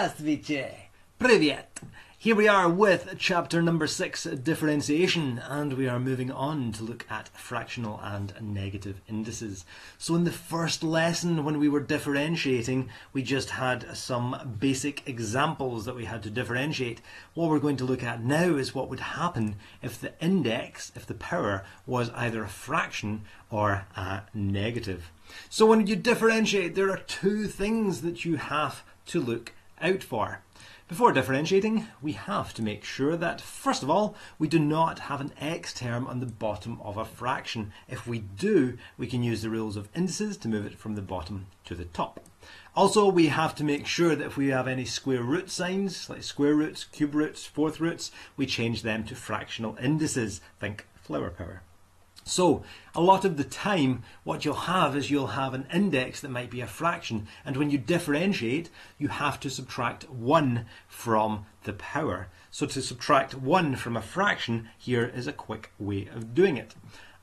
Здравствуйте! Привет! Here we are with chapter number 6, differentiation, and we are moving on to look at fractional and negative indices. So in the first lesson, when we were differentiating, we just had some basic examples that we had to differentiate. What we're going to look at now is what would happen if the index, if the power, was either a fraction or a negative. So when you differentiate, there are two things that you have to look out for. Before differentiating, we have to make sure that, first of all, we do not have an x term on the bottom of a fraction. If we do, we can use the rules of indices to move it from the bottom to the top. Also, we have to make sure that if we have any square root signs, like square roots, cube roots, fourth roots, we change them to fractional indices. Think flower power. So, a lot of the time, what you'll have is you'll have an index that might be a fraction, and when you differentiate, you have to subtract 1 from the power. So to subtract 1 from a fraction, here is a quick way of doing it.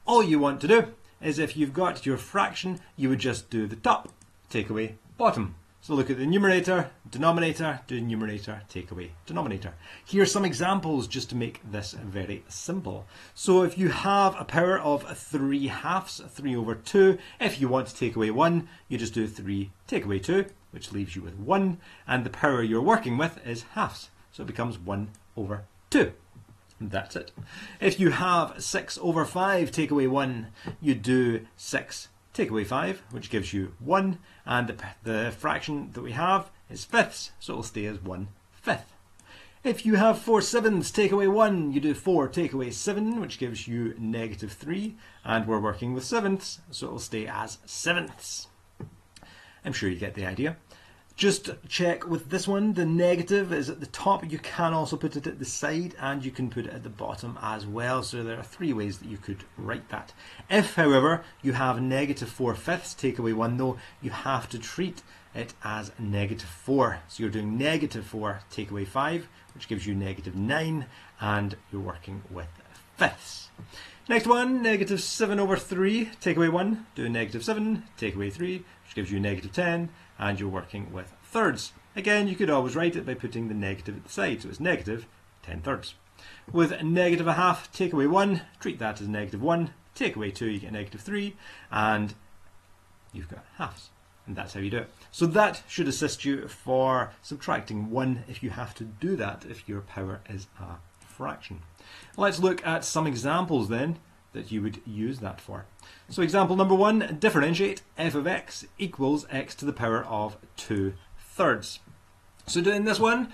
All you want to do is, if you've got your fraction, you would just do the top, take away bottom. So look at the numerator, denominator, do numerator, take away denominator. Here are some examples just to make this very simple. So if you have a power of 3/2, 3/2, if you want to take away 1, you just do 3, take away 2, which leaves you with 1, and the power you're working with is halves, so it becomes 1/2. That's it. If you have 6/5, take away 1, you do 6. Take away 5, which gives you 1, and the fraction that we have is fifths, so it'll stay as 1/5. If you have 4/7, take away 1, you do 4, take away 7, which gives you -3, and we're working with sevenths, so it'll stay as sevenths. I'm sure you get the idea. Just check with this one, the negative is at the top, you can also put it at the side and you can put it at the bottom as well, so there are three ways that you could write that. If, however, you have -4/5, take away 1 though, you have to treat it as -4. So you're doing -4, take away 5, which gives you -9, and you're working with fifths. Next one, -7/3, take away 1, do -7, take away 3, which gives you -10, and you're working with thirds. Again, you could always write it by putting the negative at the side, so it's -10/3. With -1/2, take away 1, treat that as -1, take away 2, you get -3, and you've got halves. And that's how you do it. So that should assist you for subtracting 1 if you have to do that, if your power is a fraction. Let's look at some examples then that you would use that for. So example number 1, differentiate f of x equals x to the power of 2/3. So doing this one,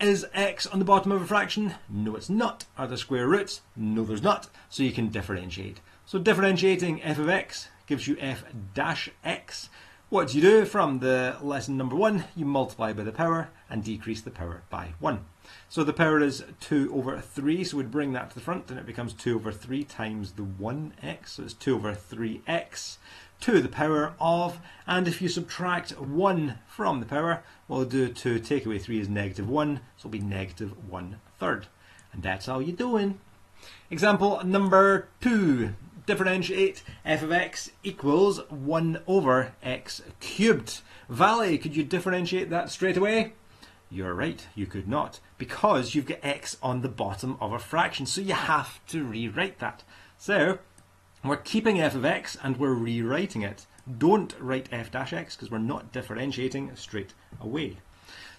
is x on the bottom of a fraction? No, it's not. Are there square roots? No, there's not. So you can differentiate. So differentiating f of x gives you f dash x. What do you do from the lesson number 1? You multiply by the power and decrease the power by 1. So the power is 2/3, so we'd bring that to the front and it becomes 2/3 times the 1x, so it's 2/3x to the power of, and if you subtract 1 from the power, we'll do 2 take away 3 is -1, so it'll be -1/3. And that's all you're doing. Example number 2. Differentiate f of x equals 1/x³. Valley, could you differentiate that straight away? You're right, you could not, because you've got x on the bottom of a fraction, so you have to rewrite that. So we're keeping f of x and we're rewriting it. Don't write f dash x because we're not differentiating straight away.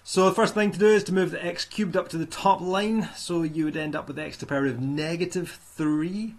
So the first thing to do is to move the x cubed up to the top line, so you would end up with x to the power of -3.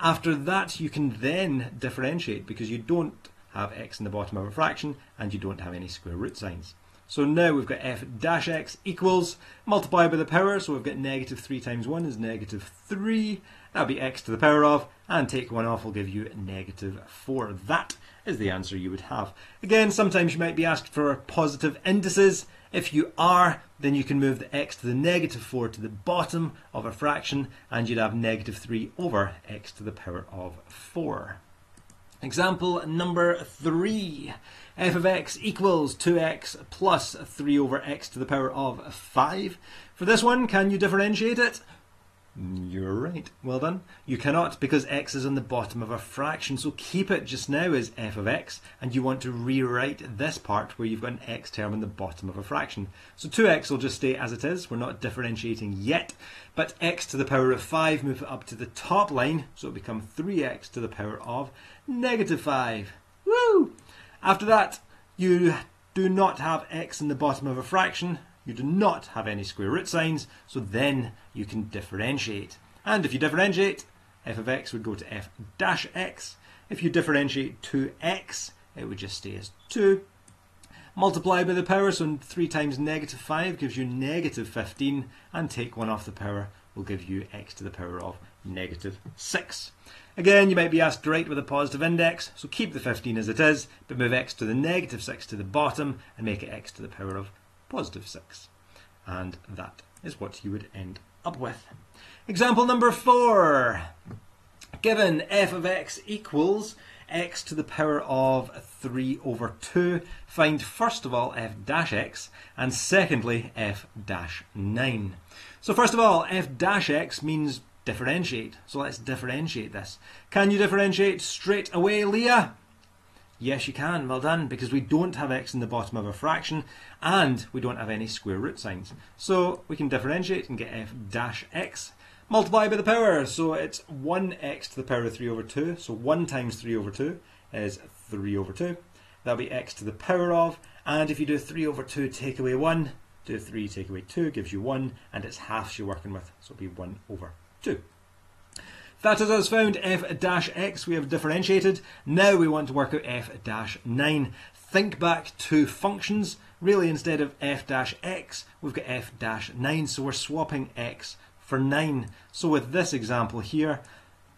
After that, you can then differentiate because you don't have x in the bottom of a fraction and you don't have any square root signs. So now we've got f dash x equals, multiply by the power, so we've got -3 times 1 is -3. That'll be x to the power of, and take 1 off will give you -4. That is the answer you would have. Again, sometimes you might be asked for positive indices. If you are, then you can move the x to the -4 to the bottom of a fraction, and you'd have -3/x to the power of 4. Example number 3. F of x equals 2x plus 3/x to the power of 5. For this one, can you differentiate it? You're right. Well done. You cannot, because x is on the bottom of a fraction, so keep it just now as f of x, and you want to rewrite this part where you've got an x term on the bottom of a fraction. So 2x will just stay as it is. We're not differentiating yet, but x to the power of 5, move it up to the top line, so it'll become 3x to the power of negative 5. Woo! After that, you do not have x in the bottom of a fraction. You do not have any square root signs, so then you can differentiate. And if you differentiate, f of x would go to f dash x. If you differentiate 2x, it would just stay as 2. Multiply by the power, so 3 times negative 5 gives you negative 15, and take 1 off the power will give you x to the power of negative 6. Again, you might be asked to write with a positive index, so keep the 15 as it is, but move x to the negative 6 to the bottom and make it x to the power of positive 6. And that is what you would end up with. Example number 4. Given f of x equals x to the power of 3 over 2, find first of all f dash x and secondly f dash 9. So first of all, f dash x means differentiate. So let's differentiate this. Can you differentiate straight away, Leah? Yes, you can. Well done, because we don't have x in the bottom of a fraction and we don't have any square root signs. So we can differentiate and get f dash x. Multiply by the power, so it's 1x to the power of 3 over 2. So 1 times 3 over 2 is 3 over 2. That'll be x to the power of, and if you do 3 over 2 take away 1, do 3 take away 2 gives you 1, and it's halves you're working with, so it'll be 1 over 2. That is as found f dash x, we have differentiated. Now we want to work out f dash 9. Think back to functions. Really, instead of f dash x, we've got f dash 9. So we're swapping x for 9. So with this example here,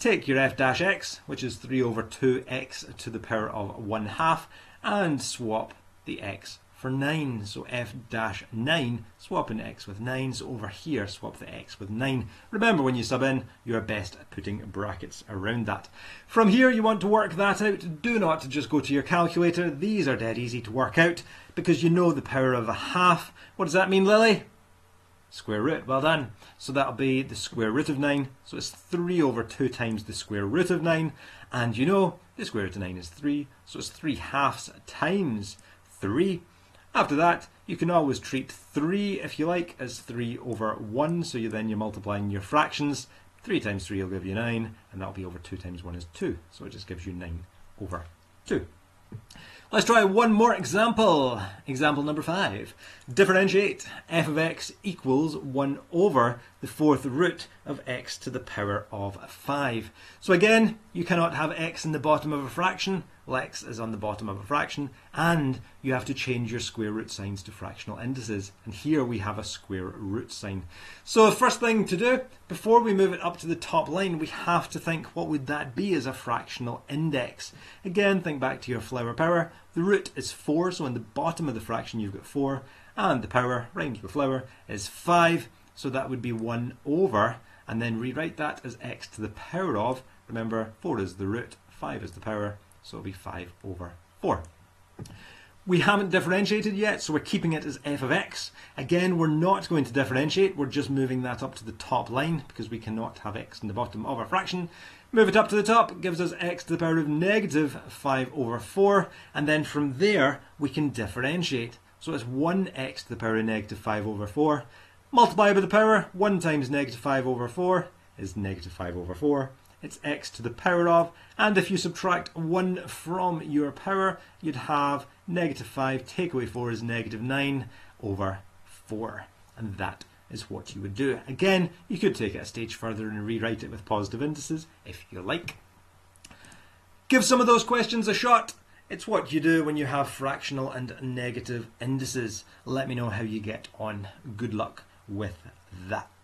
take your f dash x, which is 3 over 2x to the power of 1/2, and swap the x for 9. So f dash 9, swapping x with 9. So over here, swap the x with 9. Remember, when you sub in, you're best at putting brackets around that. From here, you want to work that out. Do not just go to your calculator. These are dead easy to work out because you know the power of 1/2. What does that mean, Lily? Square root. Well done. So that'll be the square root of 9. So it's 3 over 2 times the square root of 9. And you know the square root of 9 is 3. So it's 3/2 times 3. After that, you can always treat 3, if you like, as 3 over 1, so you're multiplying your fractions. 3 times 3 will give you 9, and that'll be over 2 times 1 is 2, so it just gives you 9 over 2. Let's try one more example. Example number 5. Differentiate f of x equals 1 over the 4th root of x to the power of 5. So again, you cannot have x in the bottom of a fraction. X is on the bottom of a fraction, and you have to change your square root signs to fractional indices, and here we have a square root sign. So first thing to do, before we move it up to the top line, we have to think, what would that be as a fractional index? Again, think back to your flower power. The root is 4, so in the bottom of the fraction you've got 4, and the power, rhymes with flower, is 5, so that would be 1 over, and then rewrite that as x to the power of, remember, 4 is the root, 5 is the power, so it'll be 5 over 4. We haven't differentiated yet, so we're keeping it as f of x. Again, we're not going to differentiate, we're just moving that up to the top line because we cannot have x in the bottom of a fraction. Move it up to the top, it gives us x to the power of negative 5 over 4, and then from there we can differentiate. So it's 1x to the power of negative 5 over 4. Multiply by the power, 1 times negative 5 over 4 is negative 5 over 4. It's x to the power of, and if you subtract 1 from your power, you'd have negative 5 take away 4 is negative 9 over 4. And that is what you would do. Again, you could take it a stage further and rewrite it with positive indices if you like. Give some of those questions a shot. It's what you do when you have fractional and negative indices. Let me know how you get on. Good luck with that.